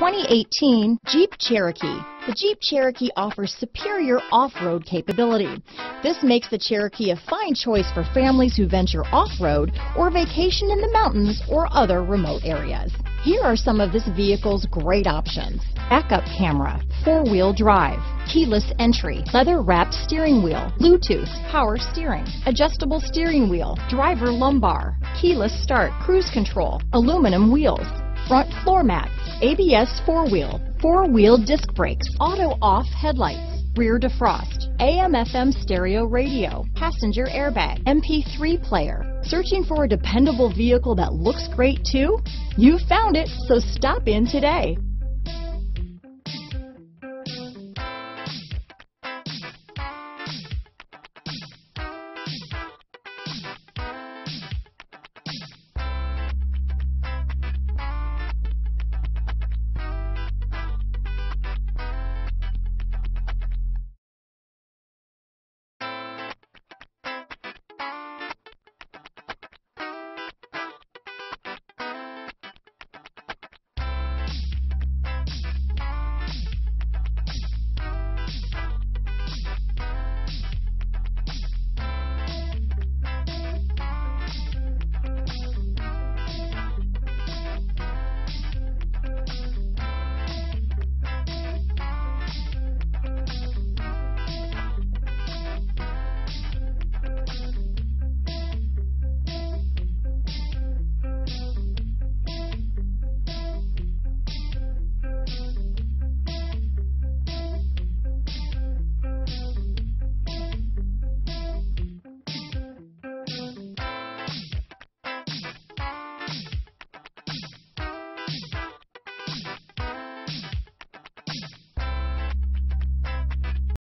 2018 Jeep Cherokee. The Jeep Cherokee offers superior off-road capability. This makes the Cherokee a fine choice for families who venture off-road or vacation in the mountains or other remote areas. Here are some of this vehicle's great options: backup camera, four-wheel drive, keyless entry, leather-wrapped steering wheel, Bluetooth, power steering, adjustable steering wheel, driver lumbar, keyless start, cruise control, aluminum wheels, front floor mats, ABS four-wheel disc brakes, auto-off headlights, rear defrost, AM/FM stereo radio, passenger airbag, MP3 player. Searching for a dependable vehicle that looks great too? You found it, so stop in today.